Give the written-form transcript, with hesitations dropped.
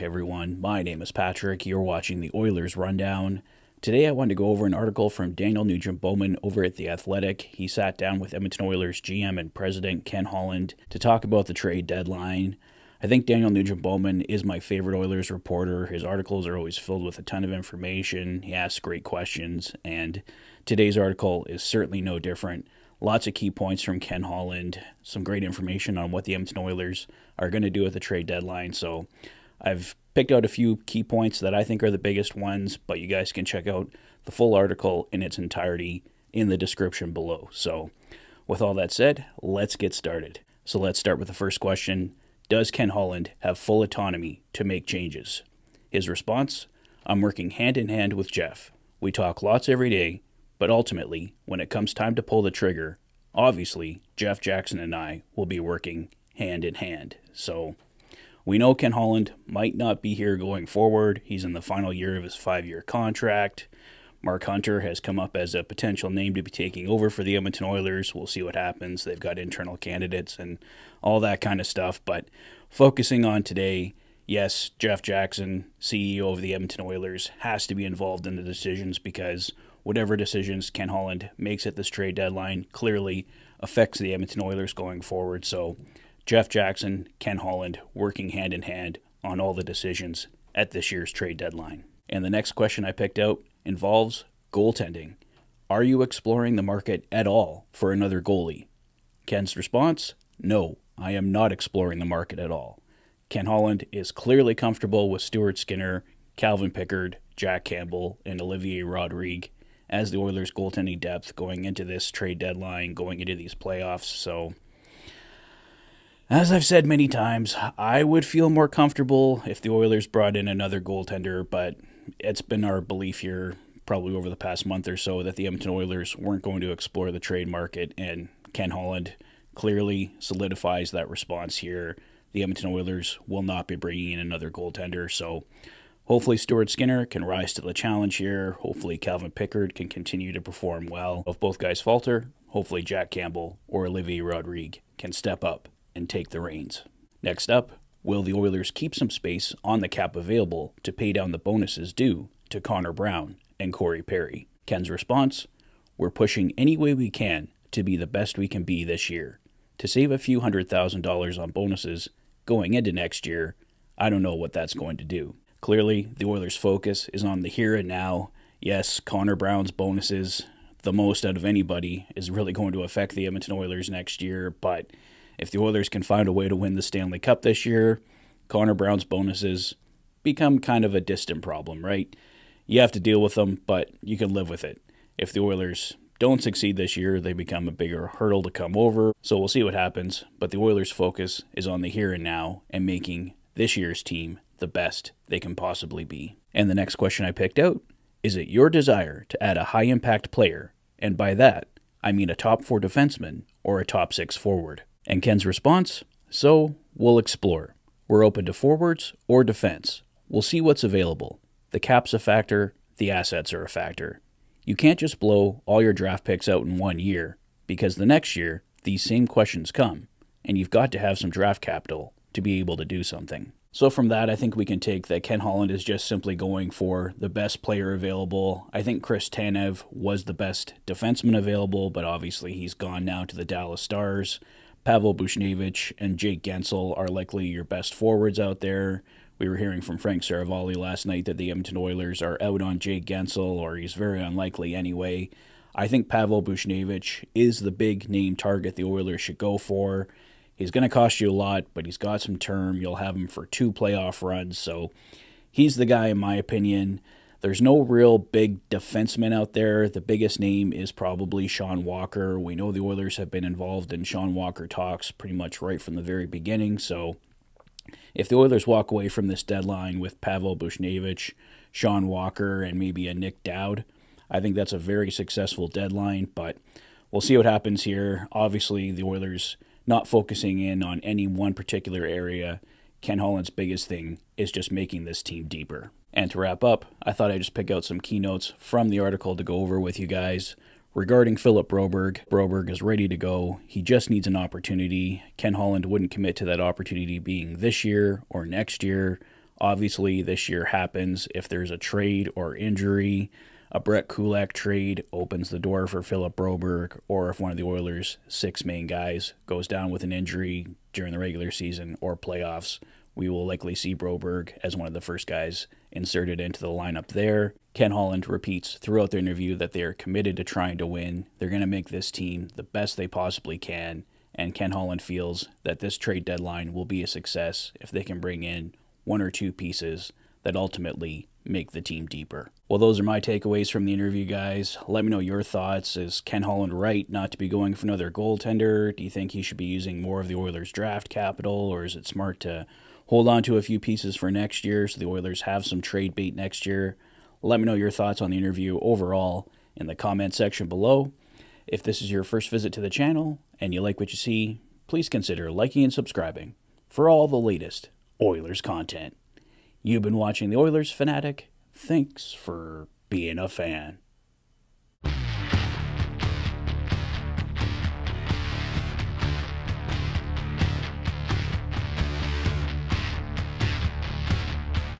back, everyone. My name is Patrick. You're watching the Oilers Rundown. Today I wanted to go over an article from Daniel Nugent-Bowman over at The Athletic. He sat down with Edmonton Oilers GM and President Ken Holland to talk about the trade deadline. I think Daniel Nugent-Bowman is my favorite Oilers reporter. His articles are always filled with a ton of information. He asks great questions, and today's article is certainly no different. Lots of key points from Ken Holland, some great information on what the Edmonton Oilers are going to do at the trade deadline. So I've picked out a few key points that I think are the biggest ones, but you guys can check out the full article in its entirety in the description below. So with all that said, let's get started. So let's start with the first question. Does Ken Holland have full autonomy to make changes? His response, I'm working hand in hand with Jeff. We talk lots every day. But ultimately, when it comes time to pull the trigger, obviously, Jeff Jackson and I will be working hand in hand. So we know Ken Holland might not be here going forward. He's in the final year of his 5-year contract. Mark Hunter has come up as a potential name to be taking over for the Edmonton Oilers. We'll see what happens. They've got internal candidates and all that kind of stuff. But focusing on today, yes, Jeff Jackson, CEO of the Edmonton Oilers, has to be involved in the decisions because whatever decisions Ken Holland makes at this trade deadline clearly affects the Edmonton Oilers going forward. So Jeff Jackson, Ken Holland working hand in hand on all the decisions at this year's trade deadline. And the next question I picked out involves goaltending. Are you exploring the market at all for another goalie? Ken's response, no, I am not exploring the market at all. Ken Holland is clearly comfortable with Stuart Skinner, Calvin Pickard, Jack Campbell, and Olivier Rodrigue as the Oilers' goaltending depth going into this trade deadline, going into these playoffs. So, as I've said many times, I would feel more comfortable if the Oilers brought in another goaltender, but it's been our belief here probably over the past month or so that the Edmonton Oilers weren't going to explore the trade market, and Ken Holland clearly solidifies that response here. The Edmonton Oilers will not be bringing in another goaltender, so hopefully Stuart Skinner can rise to the challenge here. Hopefully Calvin Pickard can continue to perform well. If both guys falter, hopefully Jack Campbell or Olivier Rodrigue can step up and take the reins. Next up, will the Oilers keep some space on the cap available to pay down the bonuses due to Connor Brown and Corey Perry? Ken's response, we're pushing any way we can to be the best we can be this year. To save a few $100,000 on bonuses going into next year, I don't know what that's going to do. Clearly, the Oilers' focus is on the here and now. Yes, Connor Brown's bonuses, the most out of anybody, is really going to affect the Edmonton Oilers next year. But if the Oilers can find a way to win the Stanley Cup this year, Connor Brown's bonuses become kind of a distant problem, right? You have to deal with them, but you can live with it. If the Oilers don't succeed this year, they become a bigger hurdle to come over. So we'll see what happens. But the Oilers' focus is on the here and now and making this year's team the best they can possibly be. And the next question I picked out, is it your desire to add a high-impact player? And by that, I mean a top-4 defenseman or a top-6 forward. And Ken's response, so we'll explore. We're open to forwards or defense. We'll see what's available. The cap's a factor. The assets are a factor. You can't just blow all your draft picks out in one year because the next year, these same questions come, and you've got to have some draft capital to be able to do something. So from that, I think we can take that Ken Holland is just simply going for the best player available. I think Chris Tanev was the best defenseman available, but obviously he's gone now to the Dallas Stars. Pavel Buchnevich and Jake Gensel are likely your best forwards out there. We were hearing from Frank Saravalli last night that the Edmonton Oilers are out on Jake Gensel, or he's very unlikely anyway. I think Pavel Buchnevich is the big name target the Oilers should go for. He's going to cost you a lot, but he's got some term. You'll have him for 2 playoff runs, so he's the guy in my opinion. There's no real big defenseman out there. The biggest name is probably Sean Walker. We know the Oilers have been involved in Sean Walker talks pretty much right from the very beginning, so if the Oilers walk away from this deadline with Pavel Buchnevich, Sean Walker, and maybe a Nick Dowd, I think that's a very successful deadline, but we'll see what happens here. Obviously, the Oilers not focusing in on any one particular area. Ken Holland's biggest thing is just making this team deeper. And to wrap up, I thought I'd just pick out some keynotes from the article to go over with you guys. Regarding Philip Broberg, Broberg is ready to go. He just needs an opportunity. Ken Holland wouldn't commit to that opportunity being this year or next year. Obviously, this year happens if there's a trade or injury. A Brett Kulak trade opens the door for Philip Broberg, or if one of the Oilers' six main guys goes down with an injury during the regular season or playoffs, we will likely see Broberg as one of the first guys inserted into the lineup there. Ken Holland repeats throughout the interview that they are committed to trying to win. They're going to make this team the best they possibly can, and Ken Holland feels that this trade deadline will be a success if they can bring in one or two pieces that ultimately make the team deeper. Well, those are my takeaways from the interview, guys. Let me know your thoughts. Is Ken Holland right not to be going for another goaltender? Do you think he should be using more of the Oilers' draft capital, or is it smart to hold on to a few pieces for next year so the Oilers have some trade bait next year? Let me know your thoughts on the interview overall in the comment section below. If this is your first visit to the channel and you like what you see, please consider liking and subscribing for all the latest Oilers content. You've been watching The Oilers Fanatic. Thanks for being a fan.